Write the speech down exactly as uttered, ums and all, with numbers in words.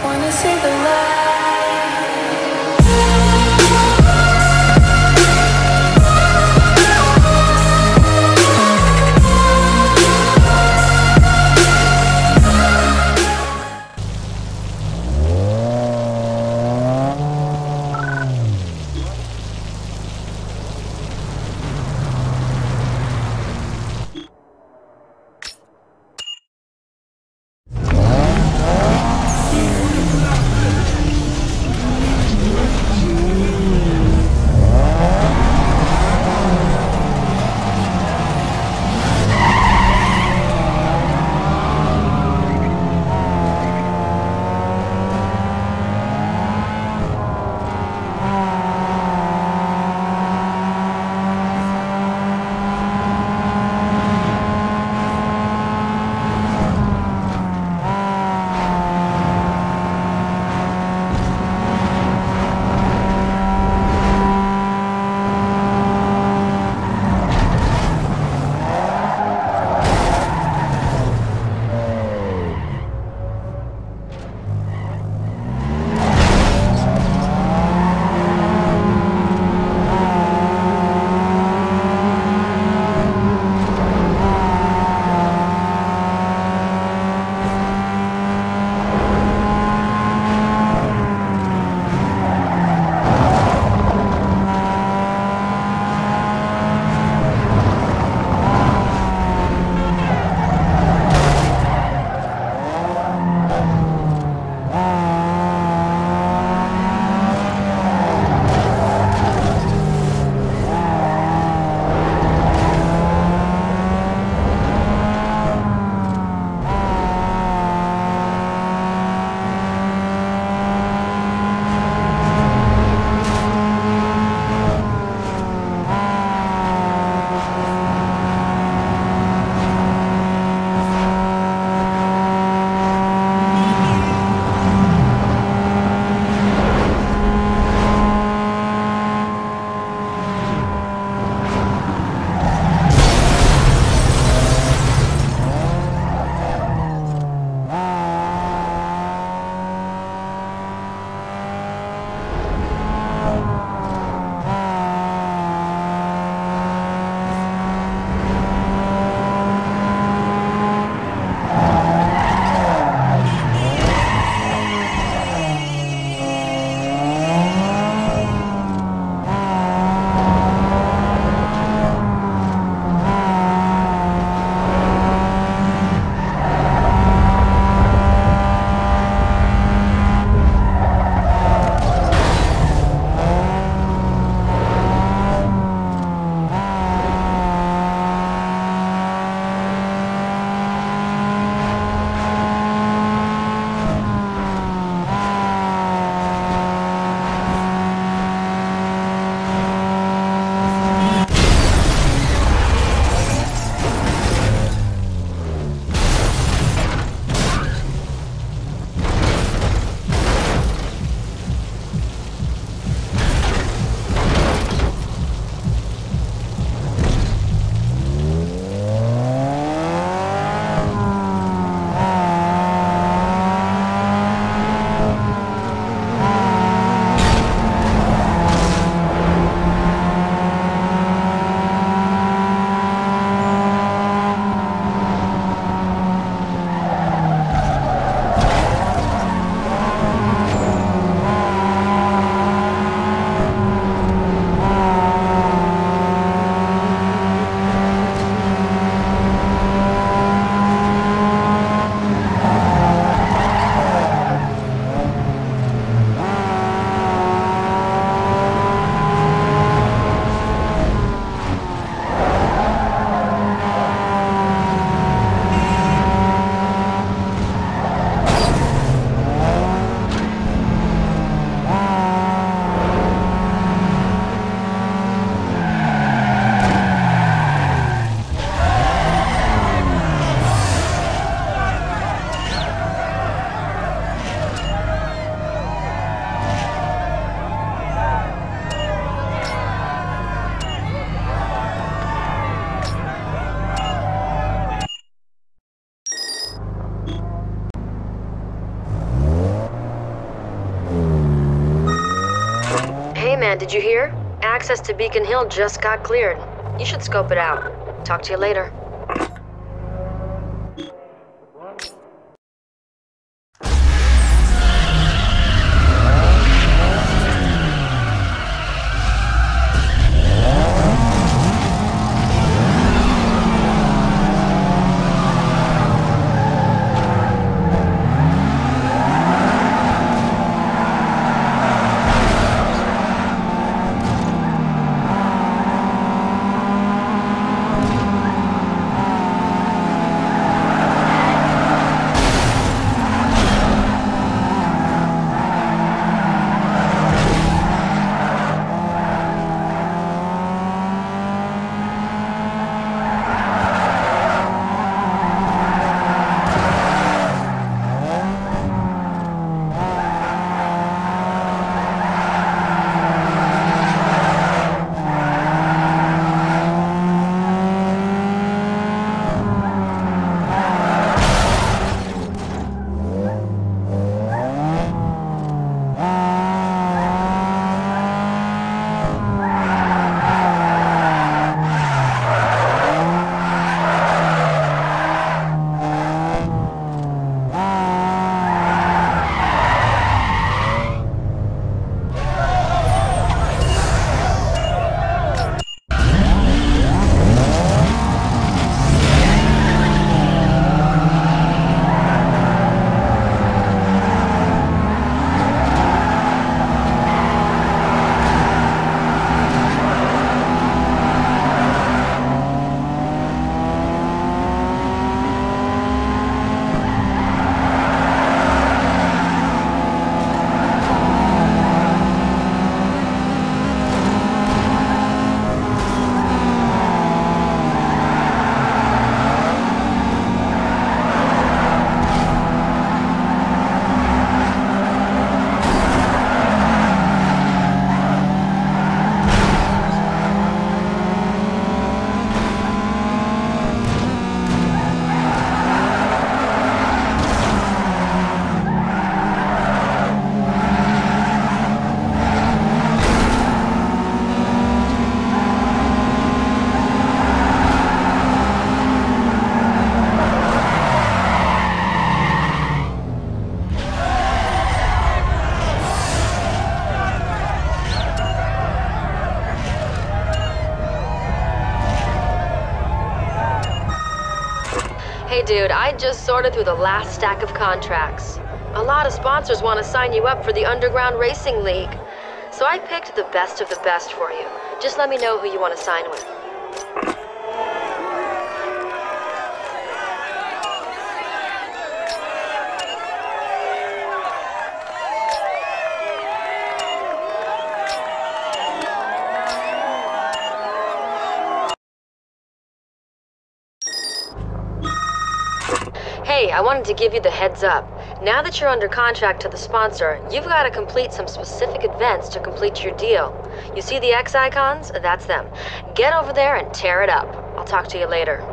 just wanna see the light. man, did you hear? Access to Beacon Hill just got cleared. You should scope it out. Talk to you later. Dude, I just sorted through the last stack of contracts. A lot of sponsors want to sign you up for the Underground Racing League. So I picked the best of the best for you. Just let me know who you want to sign with. Hey, I wanted to give you the heads up. Now that you're under contract to the sponsor, you've got to complete some specific events to complete your deal. You see the X icons? That's them. Get over there and tear it up. I'll talk to you later.